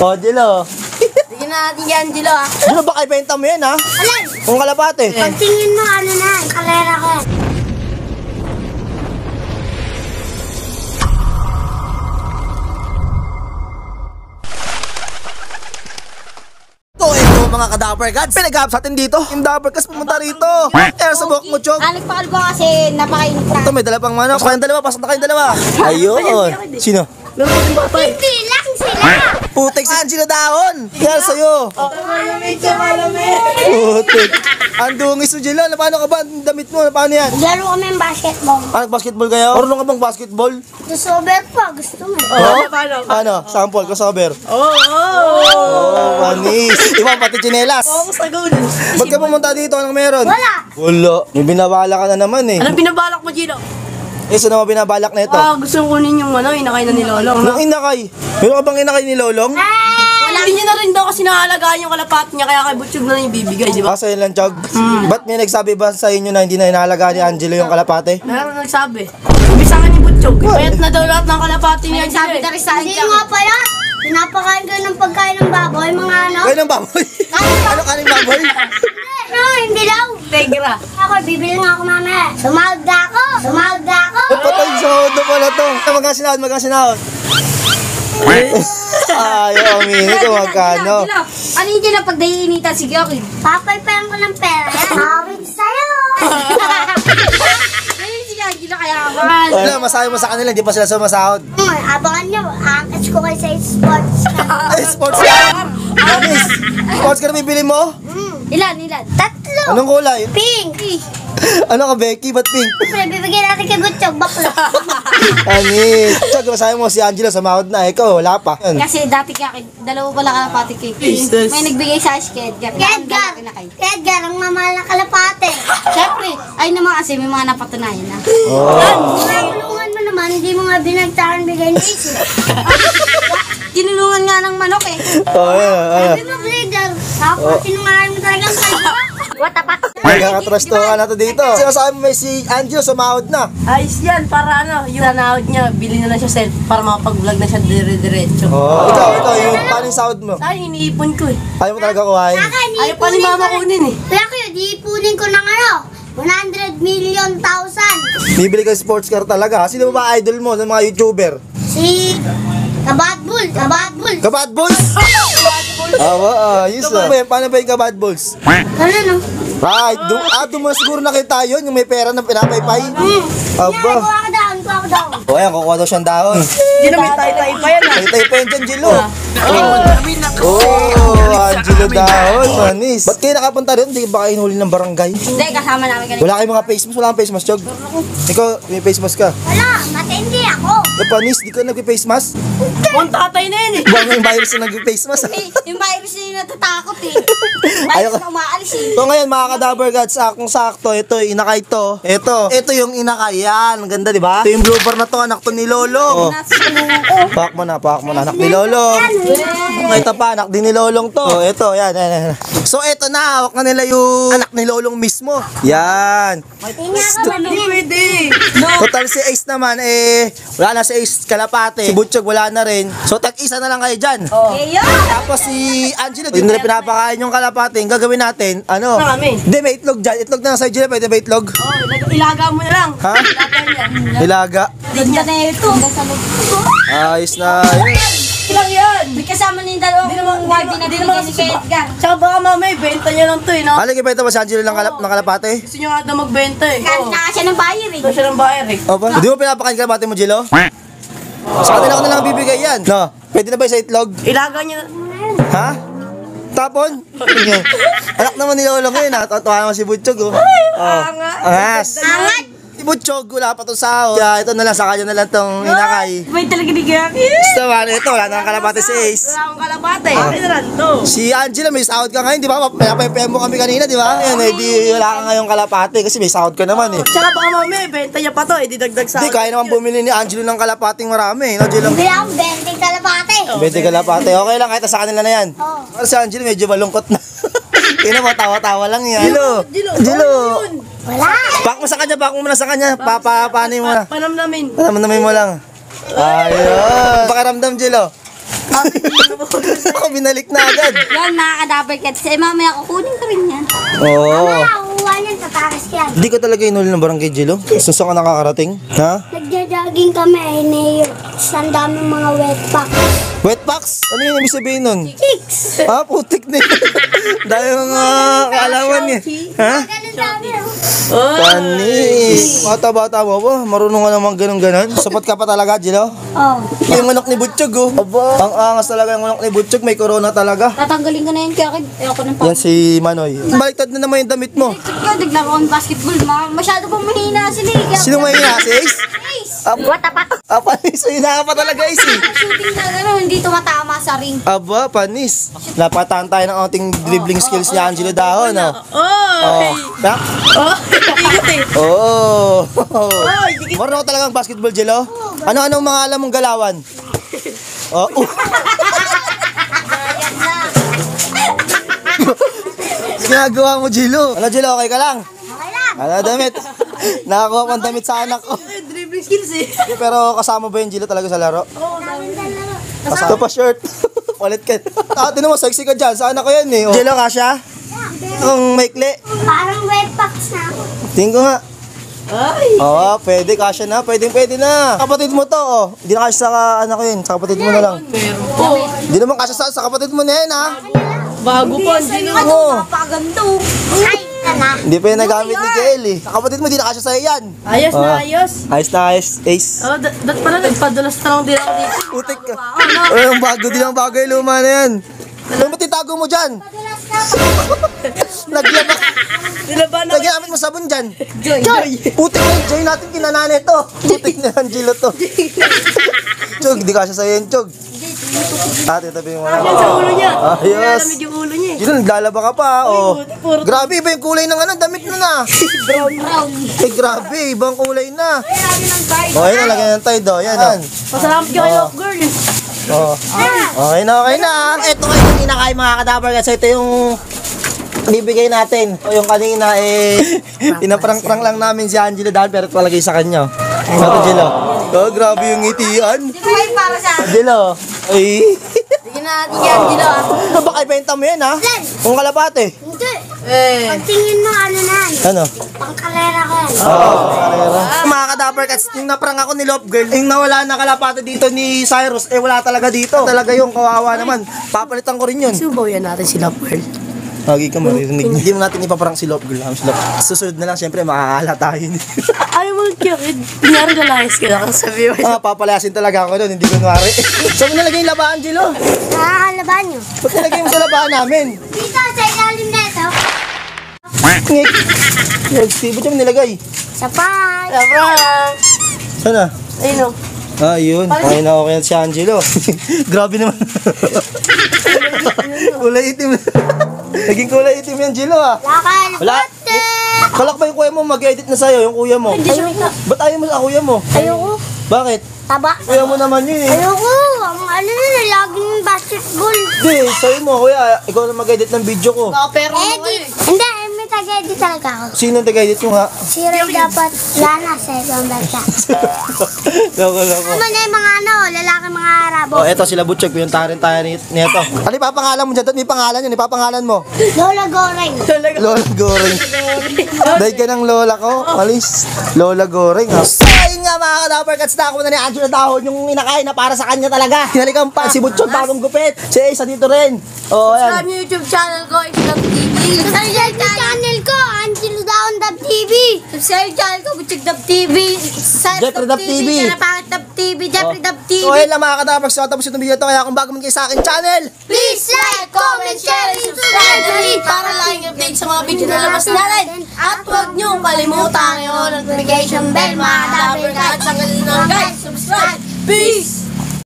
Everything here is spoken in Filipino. O, Angelo. Sige na natin yan, Angelo, ha? Ano ba kaibenta mo yan, ha? Alin? Kung kalapate. Pagtingin mo, ano na, kalera ko. Mga kadapper gods, pinag-up sa atin dito yung dapper kasi pumunta rito. Eh, sa buhok mo, Chog. Alag pa kalbo kasi napakainit na. Ito, may dala pang manok. Pasok kayong dalawa, pasok na kayong dalawa. Ayun. Sino? Hindi lang sila. Putik si Angelo Dahon. Yan, sa'yo. Malamig siya, malamig. Putik. Ang dungis mo, Angelo. Paano ka ba? Ang damit mo, paano yan? Laro kami ang basketball. Ano, basketball kayo? Orlong ka bang basketball? Kusober pa, gusto mo. Ano? Sample, kusober. Oo, panis. Iba, pati chinelas. Oo, sagol. Ba't ka pumunta dito? Anong meron? Wala. May binabala ka na naman eh. Anong binabalak mo, Angelo? Eh, saan naman binabalak na ito? Gusto ko kunin yung inakay na ni Lolong. Anong inakay? Meron ka bang inakay ni Lolong? Hindi niya na rin daw kasi nakalagaan yung kalapat niya, kaya kay Butchog na lang ibibigay, di ba? Sa'yo lang, Chog. Ba't may nagsabi ba sa inyo na hindi na inalagaan ni Angelo yung kalapate? Meron nagsabi. Ibisangan ni Butchog. Payat na daw lahat ng kalapate niya. Nagsabi na rin sa'yo. Hindi nga pala. Pinapakain ko ng pagkain ng baboy, mga ano? Kain ng baboy? Ano kain ng baboy? No, hindi daw. Tegra. Ako, bibili nga ako mamaya. Sumahod na ako. Sumahod na ako. Patay sa hodo pala to. Magkasinahod. Ayaw, aminin ko magkano. Ano yung dyan na pag naiinitan? Sige, okay. Papaypayan ko ng pera yan. Awit sa'yo. Ayun, sige, Angelo, kaya abang. Wala, masahod mo sa kanila. Hindi pa sila sumasahod. Abangan nyo. Angkas ko kayo sa sports. Ay, sports yan? Anis, sports ka na bibili mo? Ilan? Tatlo. Anong kulay? Pink. Ano ka, Becky? Ba't pink? Bibigyan natin kay Butchog, bakla. Anis. Chog, masaya mo si Angelo sa mahod na. Ikaw, wala pa. Kasi dati ka, dalawa pala kalapati kay King. May nagbigay sa ash kay Edgar. Edgar, ang mamahal na kalapati. Siyempre, ayun naman kasi may mga napatunayan na. Pinagulungan mo naman, hindi mo nga binagtaran bigay ni King. Ginulungan nga ng manok eh. Sabi mo, Blader, tapos sinungahan mo talagang kayo. What the fuck? Nagkakatrastohan na to dito. Sinasabi mo may si Angelo sumahod na. Ayos yan, para ano, yung sahod niya, bilhin na lang siya self para makapag-vlog na siya dire-diretso. Ikaw, yung paano yung sahod mo? Ay, iniipon ko eh. Ayaw mo talaga kuhain? Ayaw pa ni mama kunin eh. Wala ko yun, iipunin ko ng ano, 100,000,000. Bibili ka sports car talaga. Sino ba idol mo ng mga YouTuber? Si Kabad Bulls? Awa, ayos lang. Paano ba yung Kabad Bulls? Ano no? Right, doon siguro nakita yun, yung may pera na pinapaypay. Aba. Kuha ka daon. O ayan, kukuha daw siyang daon. Yun ang may tay-tay pa yan. Tay-tay pa yan dyan, Angelo. Angelo Dahon, manis. Ba't kayo nakapunta rin? Hindi ba kayo huli ng barangay? Hindi, kasama namin kanina. Wala kayong mga face mask? Wala kang face mask, Chog? Ikaw, may face mask ka? Wala, matindi ako. Eh, panis, di ka nag-face mask? Mong tatay na yun eh. Huwag nga yung virus na nag-face mask. Yung virus na yung natatakot eh. Virus na umaalis eh. So ngayon, mga kadabber gods, sakong-sakto, ito yung inakay to. Ito yung inakay. Yan, ang ganda, di ba? Ito yung blooper na to, anak to ni Lolong. Pakak mo na, anak ni Lolong. Ito pa, anak din ni Lolong to. Oh, ito, yan. So, ito na, hawak na nila yung anak ni Lolong mismo. Yan. Hindi pwede. Total si Ace naman, eh, wala na si Ace kalapate. Si Butchog, wala na rin. So, tag-isa na lang kayo dyan. Tapos si Angelo, hindi na pinapakain yung kalapate. Ang gagawin natin, ano? Hindi, may itlog dyan. Itlog na lang sa Angelo, pwede ba itlog? Ilaga mo na lang. Ha? Ilaga. Ganda na ito. Ayos na yun. Ilang yun? May kasama na yung dalawang huwag binabigyan ni Edgar. Tsaka baka mamay, benta niya lang to eh, no? Alam, ibenta ba si Angelo ng kalapate? Gusto niya nga daw magbenta eh. Naka siya ng buyer eh. Opa. Hindi mo pinapakain kalapate mo, Angelo? Sa kanila ko na lang bibigay yan. No? Pwede na ba yung sa itlog? Ilaga niya. Ha? Tapon? Anak naman ni Lolong yun ha. Tatawa naman si Butchog oh. Angas! Si Butchog, wala pa itong sahod. Kaya ito na lang, sa kanya na lang itong hinakay. Wait, talaga di kaya? Gusto ba na ito? Wala na ang kalapate si Ace. Wala akong kalapate. Akin na lang ito. Si Angelo, may sahod ka ngayon, di ba? Pinapaypayan mo kami kanina, di ba? Ayan, wala ka ngayong kalapate kasi may sahod ka naman eh. Tsaka baka mami, benta niya pa ito eh, didagdag sahod. Hindi, kaya naman bumili ni Angelo ng kalapating marami. Hindi lang, 20 kalapate. 20 kalapate. Okay lang, kahit sa kanila na yan. Pero si Angelo, medyo malungkot na. Ina mo, tawa-tawa lang yan. Angelo! Wala! Pak mo na sa kanya. Papanin mo na. Panamnamin mo lang. Ayun. Pakiramdam, Angelo. Ako, binalik na agad. Yan, nakakadapal ka. Kasi mamaya kukunin ko rin yan. Oo. Mama, kukuha niyan, tatakas ka. Hindi ka talaga inuli ng barangay, Jelo? Saan ka nakakarating? Ha? Nagja-jogging kami, inayo. Saan daming mga wet packs. Wet packs? Ano yung ibig sabihin nun? Chicks. Ah, putik na yun. Dahil mga kaalawan niya. Ha? Panis. Bata-bata mo ba? Marunong ka naman ganun-ganon. Sapat ka pa talaga, Jelo? Oo. Yung anak ni Butchog, oh. Aba. Ang angas talaga yung anak ni Butchog. May corona talaga. Tatanggalin ko na yun, kaya ako ng yan si Manoy. Baliktad na naman yung damit mo. Naglaro ko ng basketball. Masyado pong mahina sila. Sino mahina? Si Ace? Ace. What the fuck? Ah, panis. Hina ka pa talaga, Ace. Shooting na gano'n. Hindi tumatama sa ring. Aba, panis. Napatahan tayo ng ating dribbling skills ni Angelo Dahon, oh. Oh. Back? Oh, igot eh. Oh. Marunong talagang basketball, Jelo? Ano-ano mga alam mong galawan? Oh. Ginagawa mo, Jelo. Ano, Jelo? Okay ka lang? Okay lang. Ano, damit? Nakakuha ko ang damit sa anak ko. Dribbling skills eh. Pero kasama ba yung Jelo talaga sa laro? Oo, namin sa laro. Kasama pa shirt. Ulit ka. Ate naman, sexy ka dyan. Sa anak ko yan eh. Jelo, kasha? Ang maikli. Parang wet packs na ako. Tingin ko nga. Ay. Oo, pwede. Kasya na. Pwede na. Kapatid mo to, oh. Hindi na kasya sa anak ko yun. Sa kapatid mo na lang. Meron po. Hindi naman kasya sa kapatid mo na yun, ha? Bago po. Hindi na mo. Papaganda. Ay, ka na. Hindi pa yung nagamit ni Gael, eh. Sa kapatid mo, hindi na kasya sa'yo yan. Ayos na, ayos. Ayos na, ayos. Ace. Oh, dat pala nagpadulas na lang din ako dito. Utik ka. Oh, yung bago. Hindi lang bago yung luma na yan. Ba't itago mo dyan? Naglaba. Nagamit mo sabon dyan. Joy. Putik na yung Joy natin kinanane to. Putik na yung Jelo to. Chog, di kasya sa'yo yun, Chog. Ate, tabi mo. Ayos sa ulo niya. Ayos. Nalamid yung ulo niya. Jelo, naglalaba ka pa. Grabe, iba yung kulay ng damit na na. Brown brown. Eh, grabe, ibang kulay na. Ay, lagyan ng tide. O, yun, lagyan ng tide. O, yan. Masalamat ka kayo, girl. Oh. Okay na, okay na. Ito nga yung kinakain mga kadabar kasi ito yung bibigay natin. O yung kanina eh pinaprank-prank lang namin si Angelo dahil pero palagay sa kanya. Sabi Jelo. Oh, grabe yung ngitian. Hindi para sa akin. Jelo. Ay. Sige na, tingnan Jelo. Baka ibenta mo yan, ha? Kung kalapate. Hindi. Eh. Pagtingin mo ano na. Ano? Pangkalera ko yan. Oo, pangkalera. Mga kadapper cats, yung naprank ako ni Love Girl, yung nawala na kalapate dito ni Cyrus, eh wala talaga dito. Talaga yung kawawa naman. Papalitan ko rin yun. Subaw yan natin si Love Girl. Lagi ka maririnig. Hindi mo natin ipaprank si Love Girl. Susunod na lang, siyempre makakala tayo. Ayaw mo kiyakid. Pinari na lang iski na kasi sabi mo. Papalayasin talaga ako doon, hindi ko nwari. Saan mo nalagay yung labaan, Jelo? Nakakalabahan nyo. Ba't nalagay mo sa labaan namin? Dito, sa ilalim na ito. Ngik! Ngik! Ba't siya nilagay? Sapay! Sapay! Saan na? Ayun o. Ah, yun. Ayun na okay na si Angelo. Grabe naman. Kulay itim. Naging kulay itim yan, Jelo, ha? Wala! Kalak ba yung kuya mo? Mag-edit na sa'yo yung kuya mo. Ba't ayaw mo sa kuya mo? Ayoko. Bakit? Taba. Kuya mo naman yun, eh. Ayoko. Ang ano na, laging basketball. Hindi, sa'yo mo, kuya. Ikaw na mag-edit ng video ko. Pero edit! Hindi! Tagay-edit talaga ako. Sino ang tagay-edit mo nga? Si Ray dapat lana sa ibang bansa. Loko. Naman na yung mga ano, lalaki mga Arabo. O, eto sila Butchog, yung tarin-tarin nito. Ano ipapangalan mo dyan? May pangalan yun, ipapangalan mo. Lola Goreng. Lola Goreng. Dahil ka ng lola ko, alis. Lola Goreng. So, ayun nga mga kadapper cats, nakakuha na ni Angelo Dahon yung inakain na para sa kanya talaga. Hinalikan pa si Butchog, bagong gupit. Si Ace, dito rin. Subscribe yung YouTube channel ko, Anjel Dap TV. Subscribe yung channel ko, Anjelo Dap TV. Subscribe yung channel ko, Butchog Dap TV. Jeffrey Dap TV. Kanapangit Dap TV, Jeffrey Dap TV. So, ayun lang mga kadapers, tapos itong video ito. Kaya kung bago man kayo sa akin channel, please like, comment, share, and subscribe to me para lang yung update sa mga video na labas natin. At huwag niyong palimutan yung notification bell, mga kadapers. At sa ganun lang guys, subscribe. Peace!